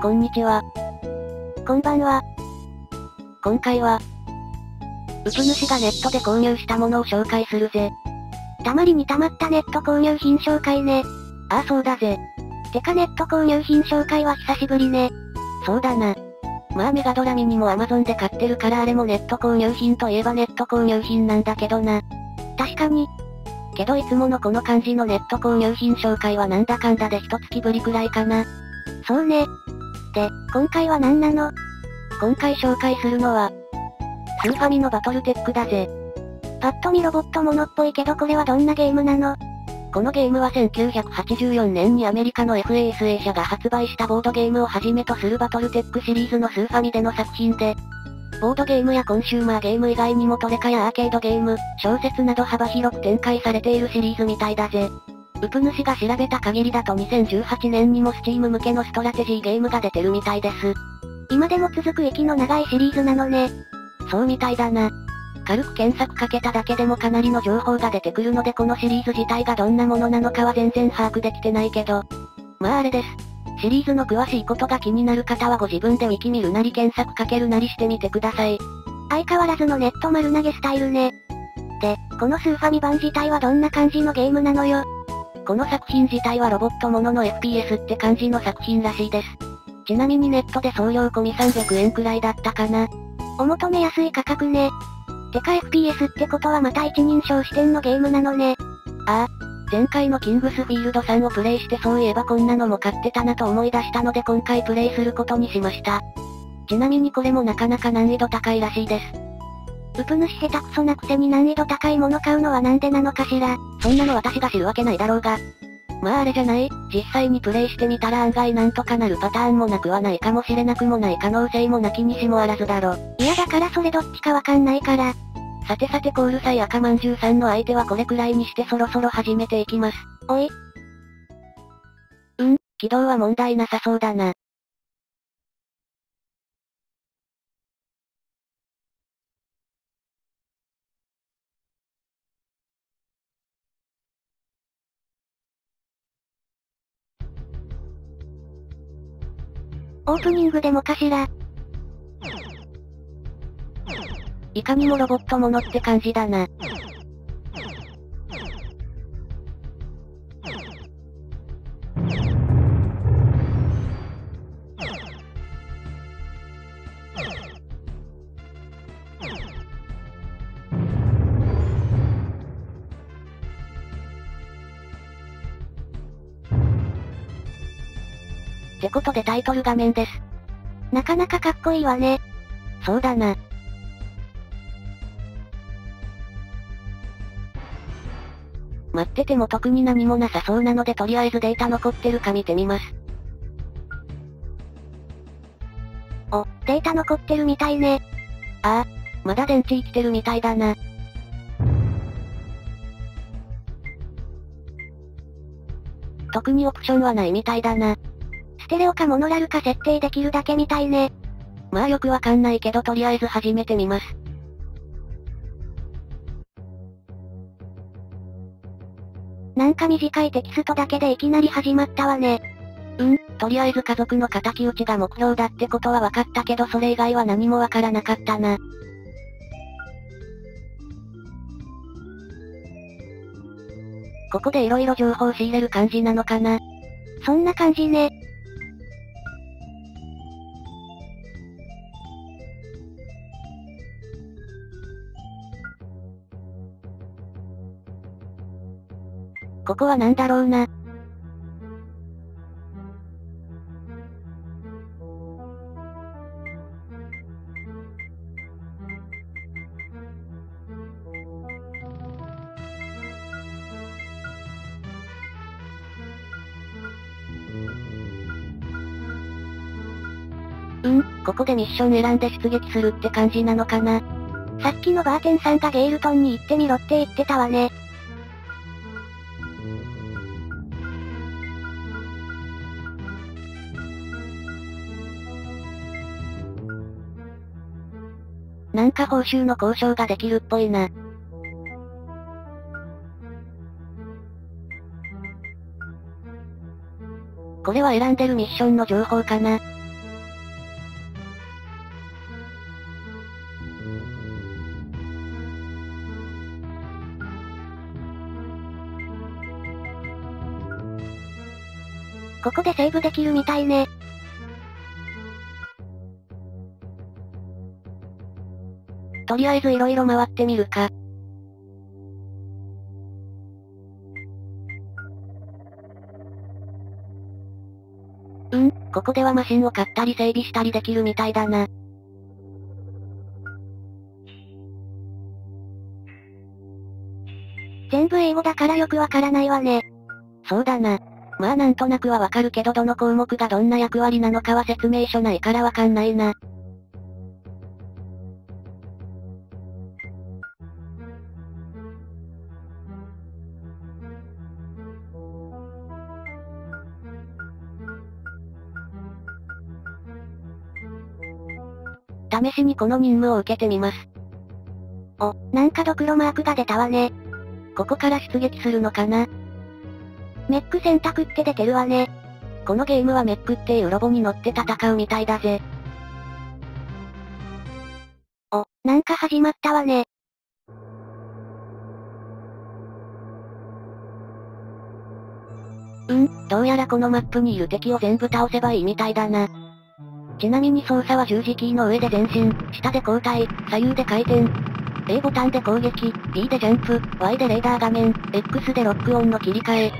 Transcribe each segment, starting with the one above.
こんにちは。こんばんは。今回は、ウプ主がネットで購入したものを紹介するぜ。たまりにたまったネット購入品紹介ね。ああそうだぜ。てかネット購入品紹介は久しぶりね。そうだな。まあメガドラミニも Amazon で買ってるからあれもネット購入品といえばネット購入品なんだけどな。確かに。けどいつものこの感じのネット購入品紹介はなんだかんだで一月ぶりくらいかな。そうね。で、今回は何なの？今回紹介するのは、スーファミのバトルテックだぜ。パッと見ロボットものっぽいけどこれはどんなゲームなの？このゲームは1984年にアメリカの FASA 社が発売したボードゲームをはじめとするバトルテックシリーズのスーファミでの作品で、ボードゲームやコンシューマーゲーム以外にもトレカやアーケードゲーム、小説など幅広く展開されているシリーズみたいだぜ。ウプ主が調べた限りだと2018年にも Steam 向けのストラテジーゲームが出てるみたいです。今でも続く息の長いシリーズなのね。そうみたいだな。軽く検索かけただけでもかなりの情報が出てくるのでこのシリーズ自体がどんなものなのかは全然把握できてないけど。まああれです。シリーズの詳しいことが気になる方はご自分でウィキ見るなり検索かけるなりしてみてください。相変わらずのネット丸投げスタイルね。で、このスーファミ版自体はどんな感じのゲームなのよ。この作品自体はロボットものの FPS って感じの作品らしいです。ちなみにネットで送料込み300円くらいだったかな。お求めやすい価格ね。てか FPS ってことはまた一人称視点のゲームなのね。ああ、前回のキングスフィールドさんをプレイしてそういえばこんなのも買ってたなと思い出したので今回プレイすることにしました。ちなみにこれもなかなか難易度高いらしいです。ウプ主下手くそなくせに難易度高いもの買うのはなんでなのかしら。そんなの私が知るわけないだろうが。まああれじゃない？実際にプレイしてみたら案外なんとかなるパターンもなくはないかもしれなくもない可能性もなきにしもあらずだろ。いやだからそれどっちかわかんないから。さてさてコールサイ赤まんじゅうさんの相手はこれくらいにしてそろそろ始めていきます。おい。起動は問題なさそうだな。オープニングでもかしら。いかにもロボットものって感じだな。ってことでタイトル画面です。なかなかかっこいいわね。そうだな。待ってても特に何もなさそうなのでとりあえずデータ残ってるか見てみます。お、データ残ってるみたいね。ああ、まだ電池生きてるみたいだな。特にオプションはないみたいだな。ステレオかモノラルか設定できるだけみたいね。まあよくわかんないけどとりあえず始めてみます。なんか短いテキストだけでいきなり始まったわね。とりあえず家族の敵討ちが目標だってことはわかったけどそれ以外は何もわからなかったな。ここでいろいろ情報仕入れる感じなのかな。そんな感じね。ここはなんだろうな。ここでミッション選んで出撃するって感じなのかな。さっきのバーテンさんがゲイルトンに行ってみろって言ってたわね。なんか報酬の交渉ができるっぽいな。これは選んでるミッションの情報かな。ここでセーブできるみたいね。とりあえずいろいろ回ってみるか。ここではマシンを買ったり整備したりできるみたいだな。全部英語だからよくわからないわね。そうだな。まあなんとなくはわかるけど、どの項目がどんな役割なのかは説明書ないからわかんないな。試しにこの任務を受けてみます。お、なんかドクロマークが出たわね。ここから出撃するのかな。メック選択って出てるわね。このゲームはメックっていうロボに乗って戦うみたいだぜ。お、なんか始まったわね。どうやらこのマップにいる敵を全部倒せばいいみたいだな。ちなみに操作は十字キーの上で前進、下で後退、左右で回転。A ボタンで攻撃、B でジャンプ、Y でレーダー画面、X でロックオンの切り替え、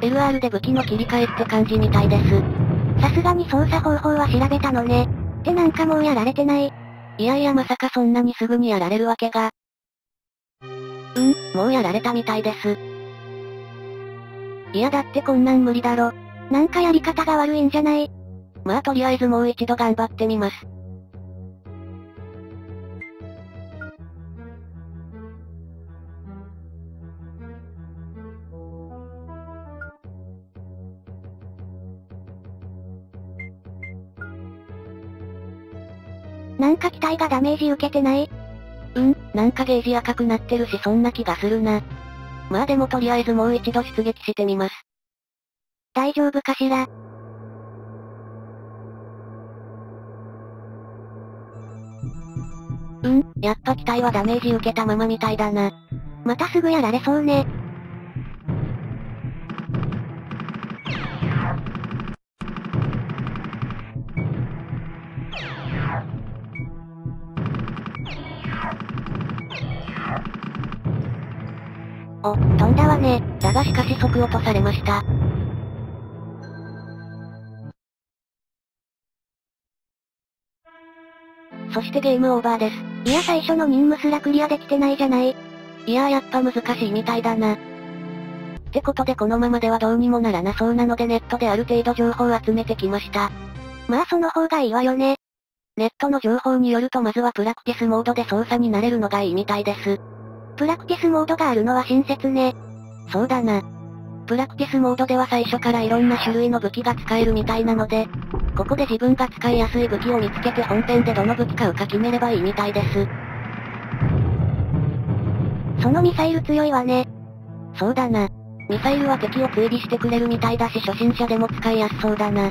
LR で武器の切り替えって感じみたいです。さすがに操作方法は調べたのね。ってなんかもうやられてない。いやいや、まさかそんなにすぐにやられるわけが。もうやられたみたいです。いやだってこんなん無理だろ。なんかやり方が悪いんじゃない？まあとりあえずもう一度頑張ってみます。なんか機体がダメージ受けてない？なんかゲージ赤くなってるし、そんな気がするな。まあでもとりあえずもう一度出撃してみます。大丈夫かしら？やっぱ機体はダメージ受けたままみたいだな。またすぐやられそうね。お、飛んだわね。だがしかし即落とされました。そしてゲームオーバーです。いや、最初の任務すらクリアできてないじゃない。いやー、やっぱ難しいみたいだな。ってことでこのままではどうにもならなそうなので、ネットである程度情報を集めてきました。まあその方がいいわよね。ネットの情報によると、まずはプラクティスモードで操作に慣れるのがいいみたいです。プラクティスモードがあるのは親切ね。そうだな。プラクティスモードでは最初からいろんな種類の武器が使えるみたいなので、ここで自分が使いやすい武器を見つけて本編でどの武器買うか決めればいいみたいです。そのミサイル強いわね。そうだな。ミサイルは敵を追尾してくれるみたいだし、初心者でも使いやすそうだな。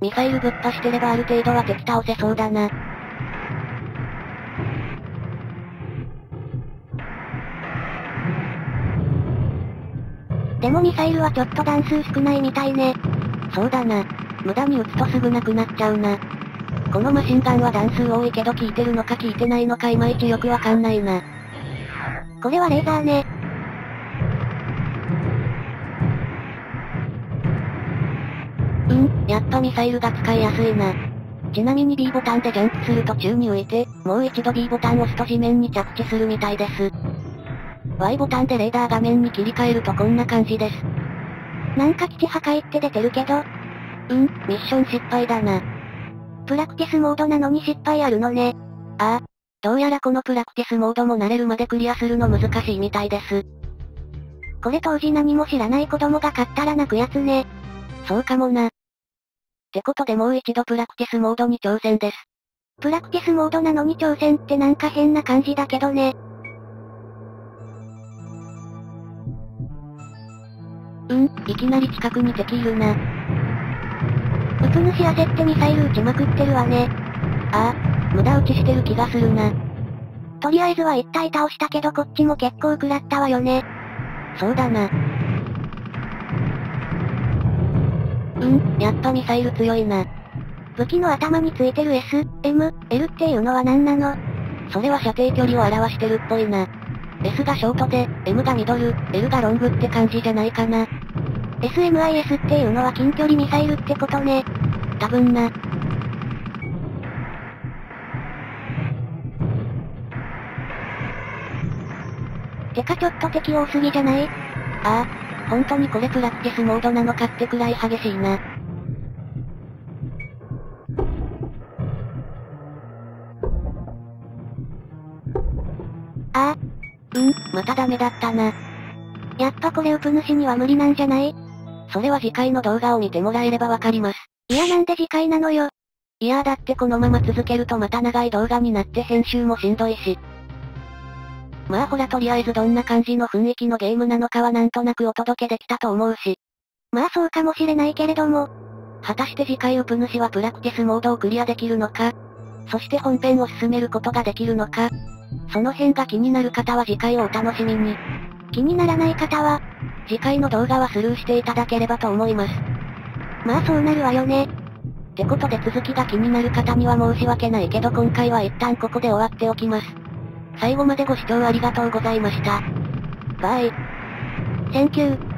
ミサイルぶっ破してればある程度は敵倒せそうだな。でもミサイルはちょっと弾数少ないみたいね。そうだな。無駄に撃つとすぐなくなっちゃうな。このマシンガンは弾数多いけど効いてるのか効いてないのかいまいちよくわかんないな。これはレーザーね。やっぱミサイルが使いやすいな。ちなみに B ボタンでジャンプする途中に浮いて、もう一度 B ボタンを押すと地面に着地するみたいです。Y ボタンでレーダー画面に切り替えるとこんな感じです。なんか基地破壊って出てるけど。ミッション失敗だな。プラクティスモードなのに失敗あるのね。ああ、どうやらこのプラクティスモードも慣れるまでクリアするの難しいみたいです。これ当時何も知らない子供が買ったら泣くやつね。そうかもな。ってことでもう一度プラクティスモードに挑戦です。プラクティスモードなのに挑戦ってなんか変な感じだけどね。いきなり近くに敵いるな。撃つ主焦ってミサイル撃ちまくってるわね。ああ、無駄撃ちしてる気がするな。とりあえずは一体倒したけどこっちも結構食らったわよね。そうだな。やっぱミサイル強いな。武器の頭についてる S、M、L っていうのは何なの？それは射程距離を表してるっぽいな。S がショートで、M がミドル、L がロングって感じじゃないかな。SMIS っていうのは近距離ミサイルってことね。多分な。てかちょっと敵多すぎじゃない？ああ、本当にこれプラクティスモードなのかってくらい激しいな。ああ、またダメだったな。やっぱこれウプ主には無理なんじゃない？それは次回の動画を見てもらえればわかります。いやなんで次回なのよ。いやだってこのまま続けるとまた長い動画になって編集もしんどいし。まあほらとりあえずどんな感じの雰囲気のゲームなのかはなんとなくお届けできたと思うし。まあそうかもしれないけれども。果たして次回ウプ主はプラクティスモードをクリアできるのか？そして本編を進めることができるのか？その辺が気になる方は次回をお楽しみに。気にならない方は、次回の動画はスルーしていただければと思います。まあそうなるわよね。ってことで続きが気になる方には申し訳ないけど今回は一旦ここで終わっておきます。最後までご視聴ありがとうございました。バイ。センキュー。